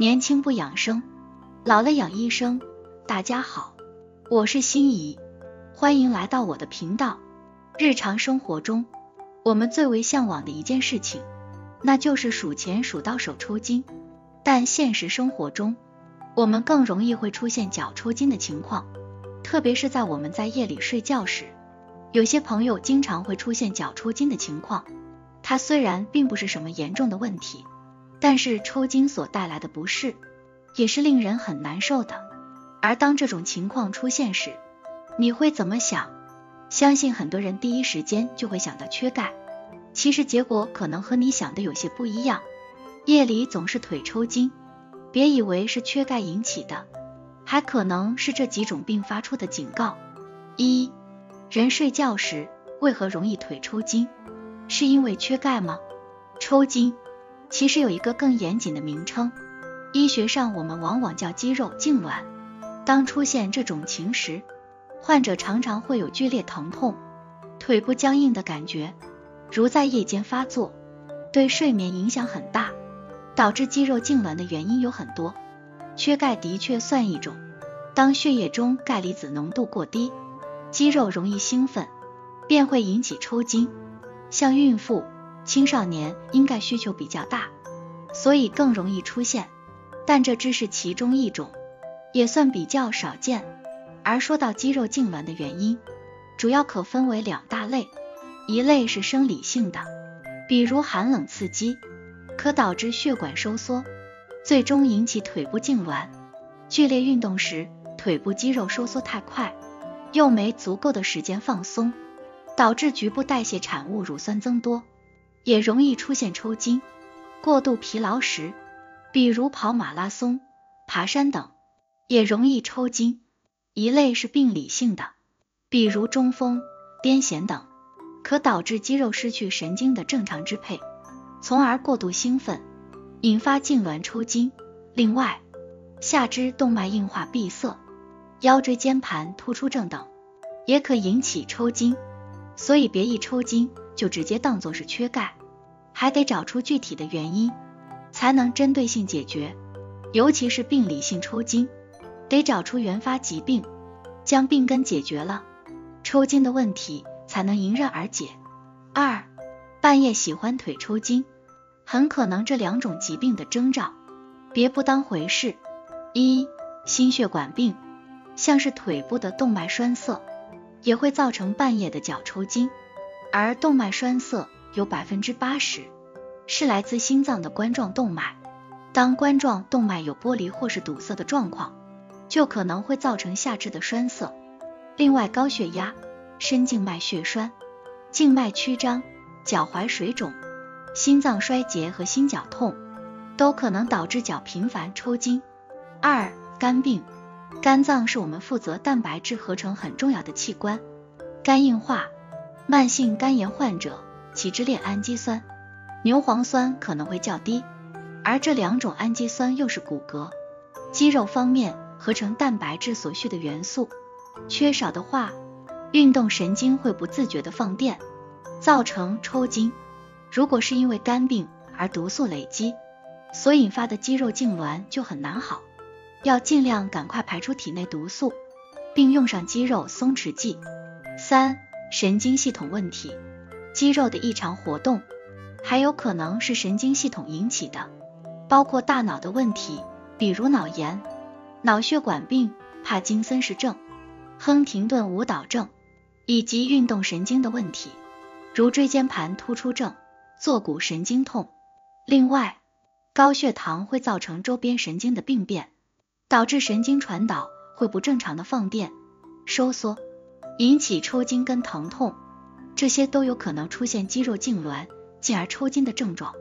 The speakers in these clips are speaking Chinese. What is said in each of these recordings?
年轻不养生，老了养医生。大家好，我是心怡，欢迎来到我的频道。日常生活中，我们最为向往的一件事情，那就是数钱数到手抽筋。但现实生活中，我们更容易会出现脚抽筋的情况，特别是在我们在夜里睡觉时，有些朋友经常会出现脚抽筋的情况。它虽然并不是什么严重的问题，但是抽筋所带来的不适也是令人很难受的。而当这种情况出现时，你会怎么想？相信很多人第一时间就会想到缺钙，其实结果可能和你想的有些不一样。夜里总是腿抽筋，别以为是缺钙引起的，还可能是这几种病发出的警告。一、人睡觉时为何容易腿抽筋？是因为缺钙吗？抽筋其实有一个更严谨的名称，医学上我们往往叫肌肉痉挛。当出现这种情时，患者常常会有剧烈疼痛、腿部僵硬的感觉，如在夜间发作，对睡眠影响很大。导致肌肉痉挛的原因有很多，缺钙的确算一种。当血液中钙离子浓度过低，肌肉容易兴奋，便会引起抽筋。像孕妇、青少年因钙需求比较大，所以更容易出现，但这只是其中一种，也算比较少见。而说到肌肉痉挛的原因，主要可分为两大类，一类是生理性的，比如寒冷刺激，可导致血管收缩，最终引起腿部痉挛。剧烈运动时，腿部肌肉收缩太快，又没足够的时间放松，导致局部代谢产物乳酸增多，也容易出现抽筋。过度疲劳时，比如跑马拉松、爬山等，也容易抽筋。一类是病理性的，比如中风、癫痫等，可导致肌肉失去神经的正常支配，从而过度兴奋，引发痉挛抽筋。另外，下肢动脉硬化闭塞、腰椎间盘突出症等，也可引起抽筋。所以别一抽筋就直接当作是缺钙，还得找出具体的原因，才能针对性解决。尤其是病理性抽筋，得找出原发疾病，将病根解决了，抽筋的问题才能迎刃而解。二、半夜喜欢腿抽筋，很可能这两种疾病的征兆，别不当回事。一、心血管病，像是腿部的动脉栓塞，也会造成半夜的脚抽筋。而动脉栓塞有 80% 是来自心脏的冠状动脉，当冠状动脉有剥离或是堵塞的状况，就可能会造成下肢的栓塞。另外，高血压、深静脉血栓、静脉曲张、脚踝水肿、心脏衰竭和心绞痛都可能导致脚频繁抽筋。二、肝病，肝脏是我们负责蛋白质合成很重要的器官，肝硬化、慢性肝炎患者其支链氨基酸、牛磺酸可能会较低，而这两种氨基酸又是骨骼、肌肉方面合成蛋白质所需的元素，缺少的话，运动神经会不自觉的放电，造成抽筋。如果是因为肝病而毒素累积所引发的肌肉痉挛就很难好，要尽量赶快排出体内毒素，并用上肌肉松弛剂。三、神经系统问题，肌肉的异常活动还有可能是神经系统引起的，包括大脑的问题，比如脑炎、脑血管病、帕金森氏症、亨廷顿舞蹈症，以及运动神经的问题，如椎间盘突出症、坐骨神经痛。另外，高血糖会造成周边神经的病变，导致神经传导会不正常的放电、收缩，引起抽筋跟疼痛，这些都有可能出现肌肉痉挛，进而抽筋的症状，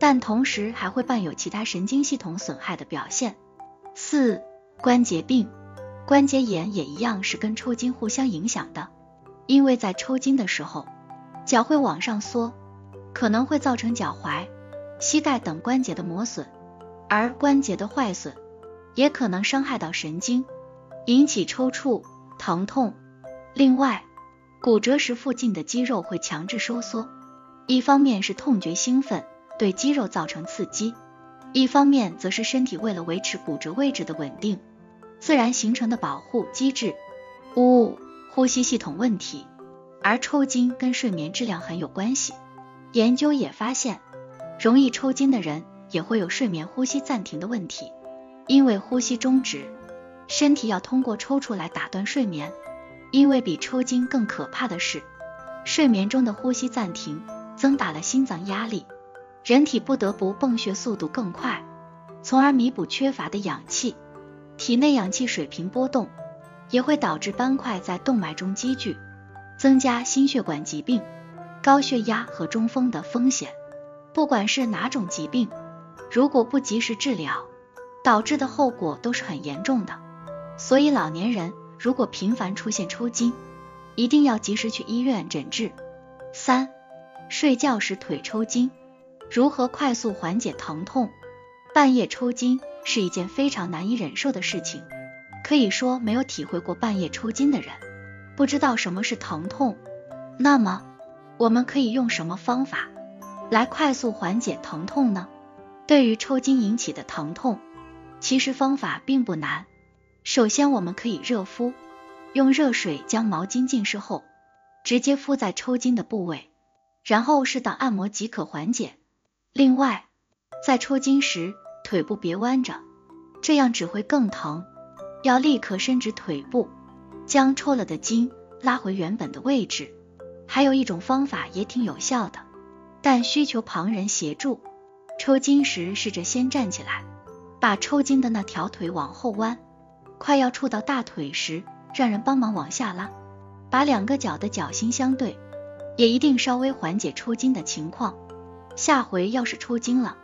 但同时还会伴有其他神经系统损害的表现。四、关节病，关节炎也一样是跟抽筋互相影响的，因为在抽筋的时候，脚会往上缩，可能会造成脚踝、膝盖等关节的磨损，而关节的坏损也可能伤害到神经，引起抽搐、疼痛。另外，骨折时附近的肌肉会强制收缩，一方面是痛觉兴奋，对肌肉造成刺激，一方面则是身体为了维持骨质位置的稳定，自然形成的保护机制。五、呼吸系统问题，而抽筋跟睡眠质量很有关系。研究也发现，容易抽筋的人也会有睡眠呼吸暂停的问题，因为呼吸终止，身体要通过抽搐来打断睡眠。因为比抽筋更可怕的是，睡眠中的呼吸暂停增大了心脏压力，人体不得不泵血速度更快，从而弥补缺乏的氧气。体内氧气水平波动也会导致斑块在动脉中积聚，增加心血管疾病、高血压和中风的风险。不管是哪种疾病，如果不及时治疗，导致的后果都是很严重的。所以老年人如果频繁出现抽筋，一定要及时去医院诊治。三、睡觉时腿抽筋，如何快速缓解疼痛？半夜抽筋是一件非常难以忍受的事情，可以说没有体会过半夜抽筋的人，不知道什么是疼痛。那么，我们可以用什么方法来快速缓解疼痛呢？对于抽筋引起的疼痛，其实方法并不难。首先，我们可以热敷，用热水将毛巾浸湿后，直接敷在抽筋的部位，然后适当按摩即可缓解。另外，在抽筋时腿部别弯着，这样只会更疼，要立刻伸直腿部，将抽了的筋拉回原本的位置。还有一种方法也挺有效的，但需求旁人协助。抽筋时试着先站起来，把抽筋的那条腿往后弯，快要触到大腿时，让人帮忙往下拉，把两个脚的脚心相对，也一定稍微缓解抽筋的情况。下回要是抽筋了，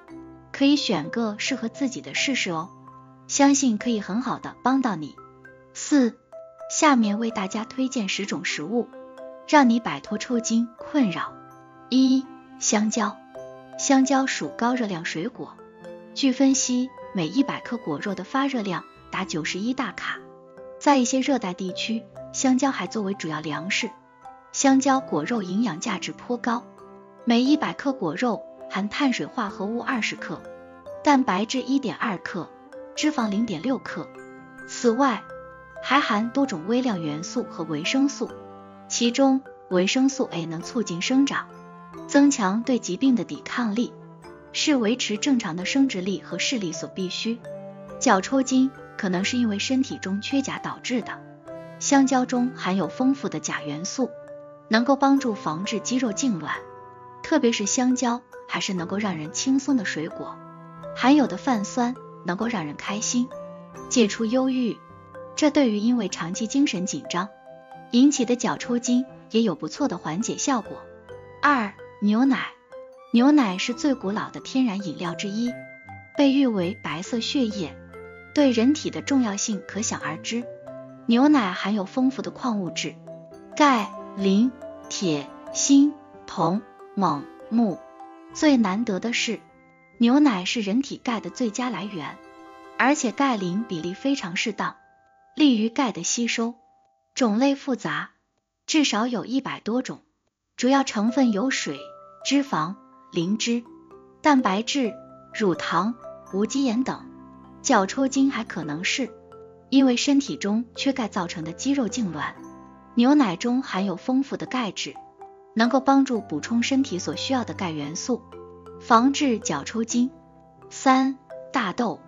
可以选个适合自己的试试哦，相信可以很好的帮到你。四、下面为大家推荐10种食物，让你摆脱抽筋困扰。一、香蕉。香蕉属高热量水果，据分析，每100克果肉的发热量达91大卡。在一些热带地区，香蕉还作为主要粮食。香蕉果肉营养价值颇高，每100克果肉含碳水化合物20克，蛋白质1.2克，脂肪0.6克。此外，还含多种微量元素和维生素，其中维生素 A 能促进生长，增强对疾病的抵抗力，是维持正常的生殖力和视力所必须。脚抽筋可能是因为身体中缺钾导致的，香蕉中含有丰富的钾元素，能够帮助防治肌肉痉挛，特别是香蕉还是能够让人轻松的水果，含有的泛酸能够让人开心，解除忧郁，这对于因为长期精神紧张引起的脚抽筋也有不错的缓解效果。二、牛奶。牛奶是最古老的天然饮料之一，被誉为白色血液，对人体的重要性可想而知。牛奶含有丰富的矿物质，钙、磷、铁、锌、铜、锰、钼。最难得的是，牛奶是人体钙的最佳来源，而且钙磷比例非常适当，利于钙的吸收。种类复杂，至少有100多种，主要成分有水、脂肪、磷脂、蛋白质、乳糖、无机盐等。脚抽筋还可能是因为身体中缺钙造成的肌肉痉挛，牛奶中含有丰富的钙质，能够帮助补充身体所需要的钙元素，防治脚抽筋。三、大豆。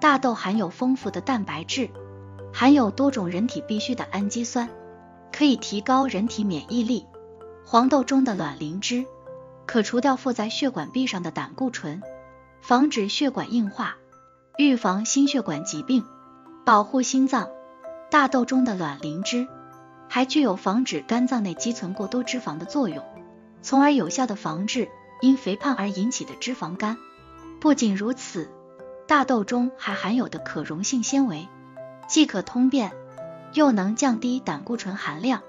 大豆含有丰富的蛋白质，含有多种人体必需的氨基酸，可以提高人体免疫力。黄豆中的卵磷脂可除掉附在血管壁上的胆固醇，防止血管硬化，预防心血管疾病，保护心脏。大豆中的卵磷脂还具有防止肝脏内积存过多脂肪的作用，从而有效的防治因肥胖而引起的脂肪肝。不仅如此，大豆中还含有的可溶性纤维既可通便，又能降低胆固醇含量。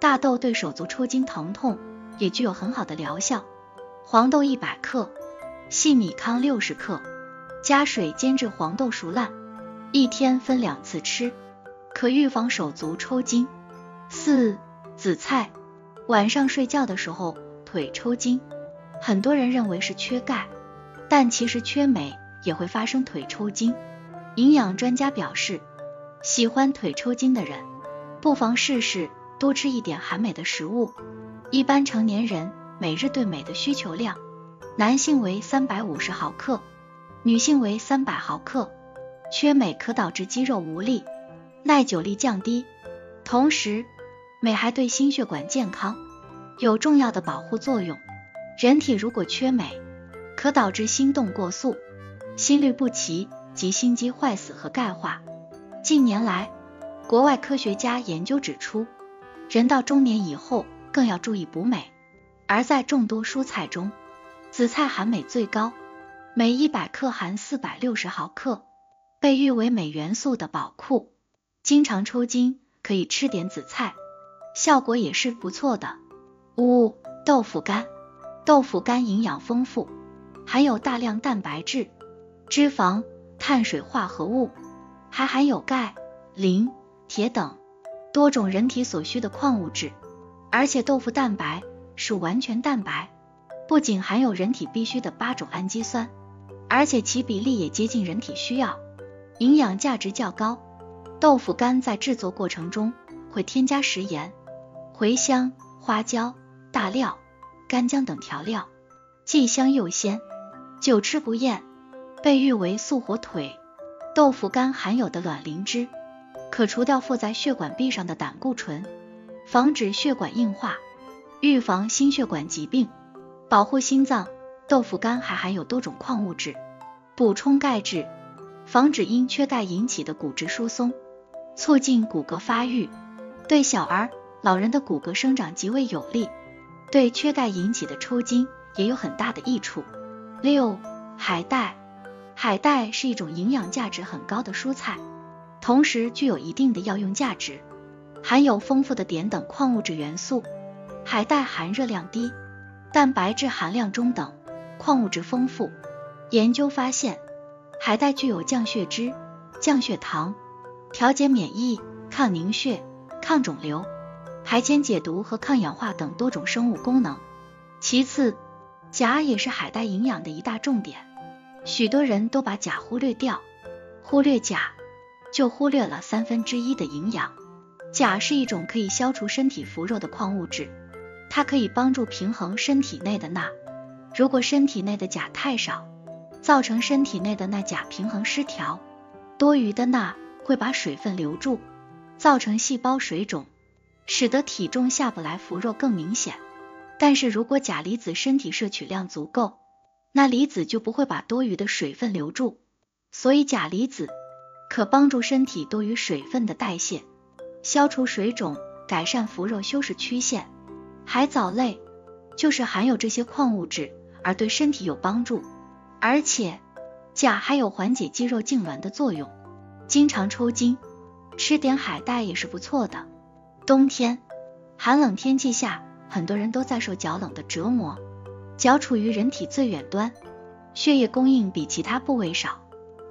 大豆对手足抽筋疼痛也具有很好的疗效。黄豆100克，细米糠60克，加水煎至黄豆熟烂，1天分2次吃，可预防手足抽筋。四、紫菜。晚上睡觉的时候腿抽筋，很多人认为是缺钙，但其实缺镁也会发生腿抽筋。营养专家表示，喜欢腿抽筋的人，不妨试试多吃一点含镁的食物。一般成年人每日对镁的需求量，男性为350毫克，女性为300毫克。缺镁可导致肌肉无力、耐久力降低，同时镁还对心血管健康有重要的保护作用。人体如果缺镁，可导致心动过速、心律不齐及心肌坏死和钙化。近年来，国外科学家研究指出，人到中年以后更要注意补镁。而在众多蔬菜中，紫菜含镁最高，每100克含460毫克，被誉为镁元素的宝库。经常抽筋可以吃点紫菜，效果也是不错的。5. 豆腐干。豆腐干营养丰富，含有大量蛋白质、脂肪、碳水化合物，还含有钙、磷、铁等多种人体所需的矿物质。而且豆腐蛋白是完全蛋白，不仅含有人体必需的8种氨基酸，而且其比例也接近人体需要，营养价值较高。豆腐干在制作过程中会添加食盐、茴香、花椒、大料、干姜等调料，既香又鲜，久吃不厌，被誉为速火腿。豆腐干含有的卵磷脂可除掉附在血管壁上的胆固醇，防止血管硬化，预防心血管疾病，保护心脏。豆腐干还含有多种矿物质，补充钙质，防止因缺钙引起的骨质疏松，促进骨骼发育，对小儿、老人的骨骼生长极为有利，对缺钙引起的抽筋也有很大的益处。6. 海带。海带是一种营养价值很高的蔬菜，同时具有一定的药用价值，含有丰富的碘等矿物质元素。海带含热量低，蛋白质含量中等，矿物质丰富。研究发现，海带具有降血脂、降血糖、调节免疫、抗凝血、抗肿瘤、排铅解毒和抗氧化等多种生物功能。其次，钾也是海带营养的一大重点，许多人都把钾忽略掉，忽略钾就忽略了1/3的营养。钾是一种可以消除身体腐肉的矿物质，它可以帮助平衡身体内的钠。如果身体内的钾太少，造成身体内的钠钾平衡失调，多余的钠会把水分留住，造成细胞水肿，使得体重下不来，腐肉更明显。但是如果钾离子身体摄取量足够，钠离子就不会把多余的水分留住，所以钾离子可帮助身体多余水分的代谢，消除水肿，改善腐肉，修饰曲线。海藻类就是含有这些矿物质，而对身体有帮助。而且钾还有缓解肌肉痉挛的作用，经常抽筋，吃点海带也是不错的。冬天寒冷天气下，很多人都在受脚冷的折磨，脚处于人体最远端，血液供应比其他部位少，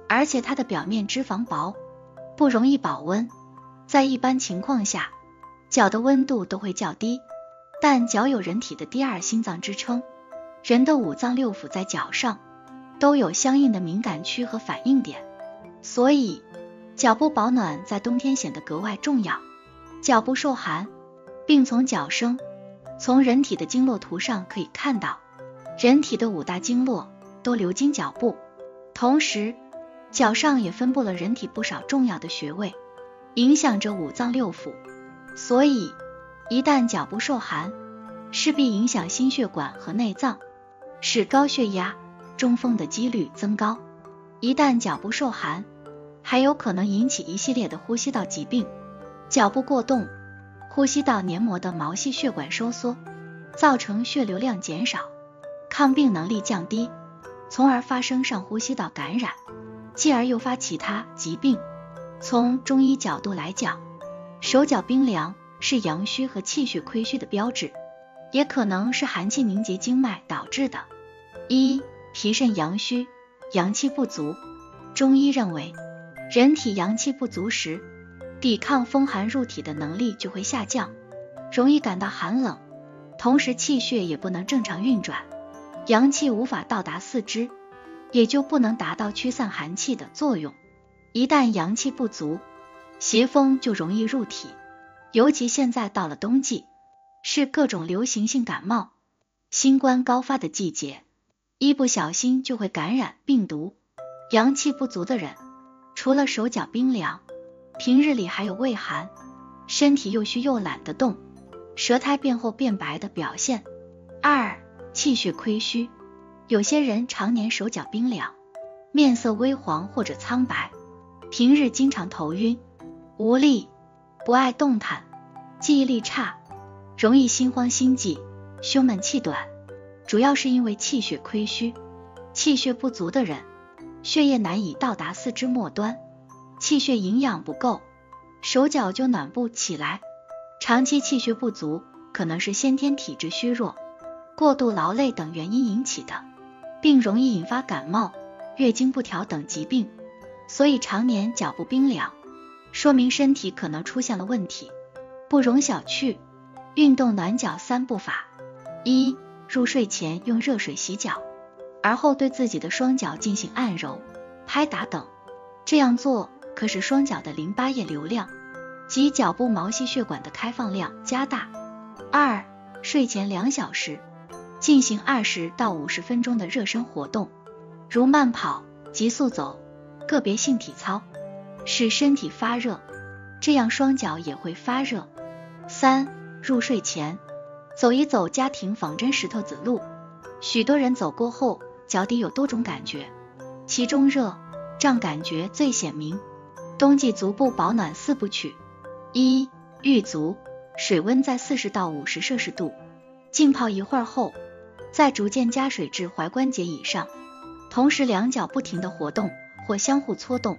而且它的表面脂肪薄，不容易保温。在一般情况下，脚的温度都会较低，但脚有人体的第二心脏之称，人的5脏6腑在脚上都有相应的敏感区和反应点，所以脚部保暖在冬天显得格外重要。脚部受寒病从脚生，从人体的经络图上可以看到，人体的5大经络都流经脚部，同时脚上也分布了人体不少重要的穴位，影响着5脏6腑，所以一旦脚部受寒，势必影响心血管和内脏，使高血压、中风的几率增高。一旦脚部受寒，还有可能引起一系列的呼吸道疾病。脚部过动，呼吸道黏膜的毛细血管收缩，造成血流量减少，抗病能力降低，从而发生上呼吸道感染，继而诱发其他疾病。从中医角度来讲，手脚冰凉是阳虚和气血亏虚的标志，也可能是寒气凝结经脉导致的。1. 脾肾阳虚，阳气不足。中医认为，人体阳气不足时，抵抗风寒入体的能力就会下降，容易感到寒冷，同时气血也不能正常运转，阳气无法到达四肢，也就不能达到驱散寒气的作用。一旦阳气不足，邪风就容易入体，尤其现在到了冬季，是各种流行性感冒、新冠高发的季节，一不小心就会感染病毒。阳气不足的人，除了手脚冰凉，平日里还有畏寒，身体又虚又懒得动，舌苔变厚变白的表现。二、气血亏虚，有些人常年手脚冰凉，面色微黄或者苍白，平日经常头晕、无力，不爱动弹，记忆力差，容易心慌心悸、胸闷气短，主要是因为气血亏虚。气血不足的人，血液难以到达四肢末端，气血营养不够，手脚就暖不起来。长期气血不足，可能是先天体质虚弱、过度劳累等原因引起的，并容易引发感冒、月经不调等疾病。所以常年脚部冰凉，说明身体可能出现了问题，不容小觑。运动暖脚三步法：一、入睡前用热水洗脚，而后对自己的双脚进行按揉、拍打等，这样做可使双脚的淋巴液流量及脚部毛细血管的开放量加大。二、睡前2小时进行20到50分钟的热身活动，如慢跑、急速走、个别性体操，使身体发热，这样双脚也会发热。三、入睡前走一走家庭仿真石头子路，许多人走过后脚底有多种感觉，其中热胀感觉最显明。冬季足部保暖四部曲：一、浴足，水温在40到50摄氏度，浸泡一会儿后，再逐渐加水至踝关节以上，同时两脚不停的活动或相互搓动，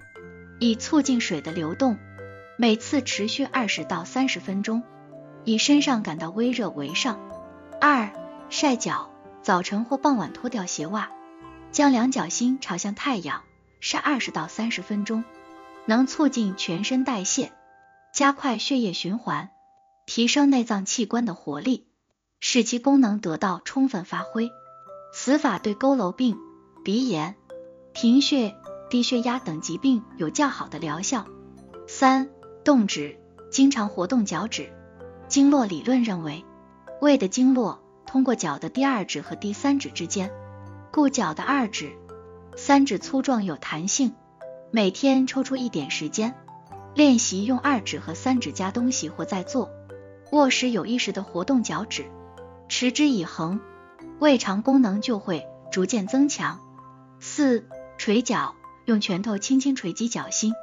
以促进水的流动，每次持续20到30分钟，以身上感到微热为上。二、晒脚，早晨或傍晚脱掉鞋袜，将两脚心朝向太阳晒20到30分钟，能促进全身代谢，加快血液循环，提升内脏器官的活力，使其功能得到充分发挥。此法对佝偻病、鼻炎、贫血、低血压等疾病有较好的疗效。三、动指，经常活动脚趾。经络理论认为，胃的经络通过脚的第2指和第3指之间，故脚的2指、3指粗壮有弹性。每天抽出一点时间，练习用2指和3指夹东西或在坐、卧时有意识的活动脚趾，持之以恒，胃肠功能就会逐渐增强。四、捶脚，用拳头轻轻捶击脚心，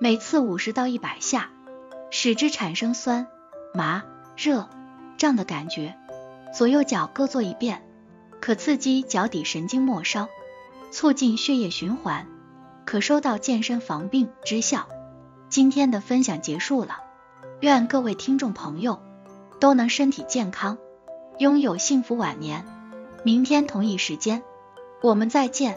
每次50到100下，使之产生酸、麻、热、胀的感觉，左右脚各做1遍，可刺激脚底神经末梢，促进血液循环，可收到健身防病之效。今天的分享结束了，愿各位听众朋友都能身体健康，拥有幸福晚年。明天同一时间，我们再见。